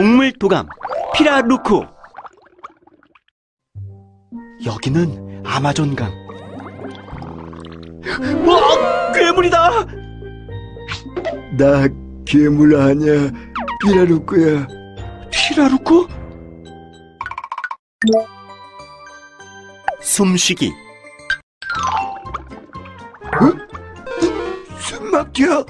동물 도감 피라루쿠. 여기는 아마존강. 와, 괴물이다. 나 괴물 아니야, 피라루쿠야. 피라루쿠? 숨쉬기. 숨 막혀.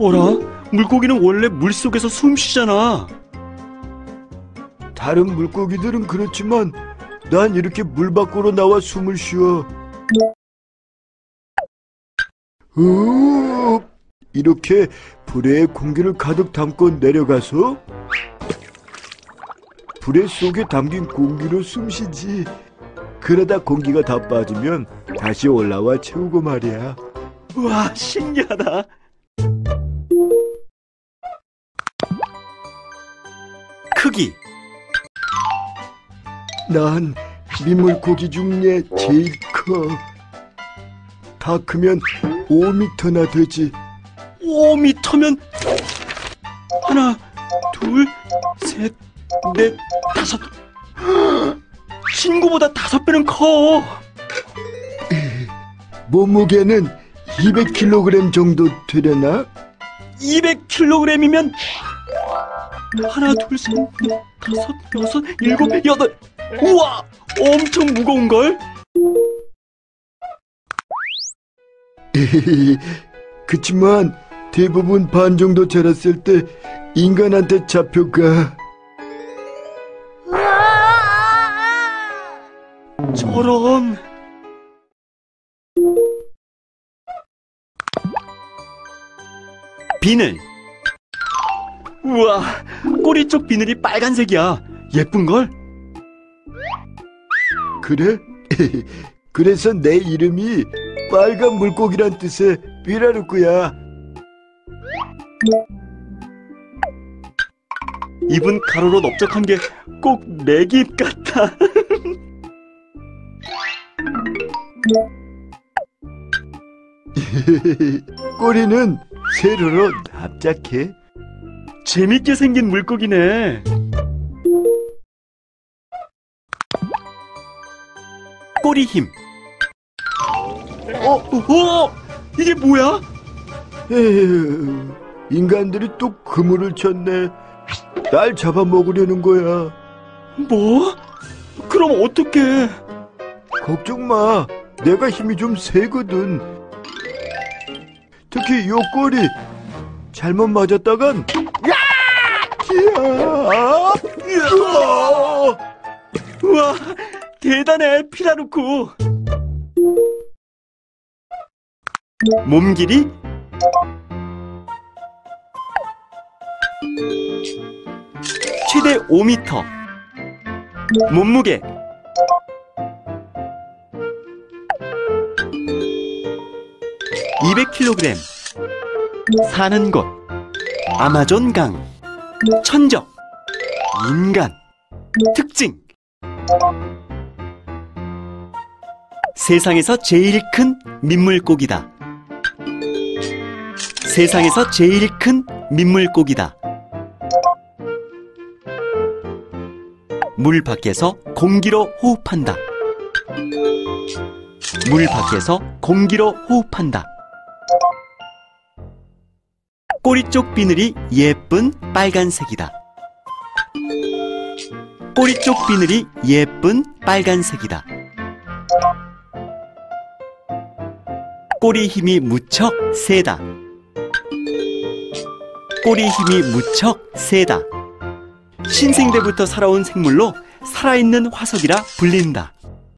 어라? 물고기는 원래 물속에서 숨 쉬잖아. 다른 물고기들은 그렇지만 난 이렇게 물 밖으로 나와 숨을 쉬어. 이렇게 불에 공기를 가득 담고 내려가서 불에 속에 담긴 공기로 숨쉬지. 그러다 공기가 다 빠지면 다시 올라와 채우고 말이야. 와, 신기하다. 크기. 난 민물고기 중에 제일 커. 다 크면 5m나 되지. 5m면 하나, 둘, 셋, 넷, 다섯. 친구보다 5배는 커. 몸무게는 200kg 정도 되려나? 200kg이면 하나, 둘, 셋, 넷, 다섯, 여섯, 일곱, 여덟. 우와! 엄청 무거운걸? 그치만 대부분 반 정도 자랐을 때 인간한테 잡혀가. 저런. 비늘. 우와, 꼬리 쪽 비늘이 빨간색이야. 예쁜걸? 그래? 그래서 내 이름이 빨간 물고기란 뜻의 피라루쿠야. 입은 가로로 넓적한 게 꼭 내 입 같아. 꼬리는 세로로 납작해. 재밌게 생긴 물고기네. 꼬리 힘. 이게 뭐야? 에휴, 인간들이 또 그물을 쳤네. 날 잡아먹으려는 거야. 뭐? 그럼 어떡해? 걱정 마. 내가 힘이 좀 세거든. 특히 요 꼬리. 잘못 맞았다간 야! 우와, 대단해, 피라루쿠. 몸 길이? 최대 5m. 몸무게. kg. 사는 곳 아마존강. 천적. 인간. 특징. 세상에서 제일 큰 민물고기다. 세상에서 제일 큰 민물고기다. 물 밖에서 공기로 호흡한다. 물 밖에서 공기로 호흡한다. 꼬리 쪽 비늘이 예쁜 빨간색이다. 꼬리 쪽 비늘이 예쁜 빨간색이다. 꼬리 힘이 무척 세다. 꼬리 힘이 무척 세다. 신생대부터 살아온 생물로 살아있는 화석이라 불린다.